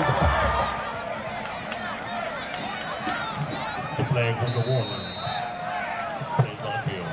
The play was a warning. Plays on the field.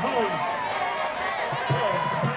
Come on, boom.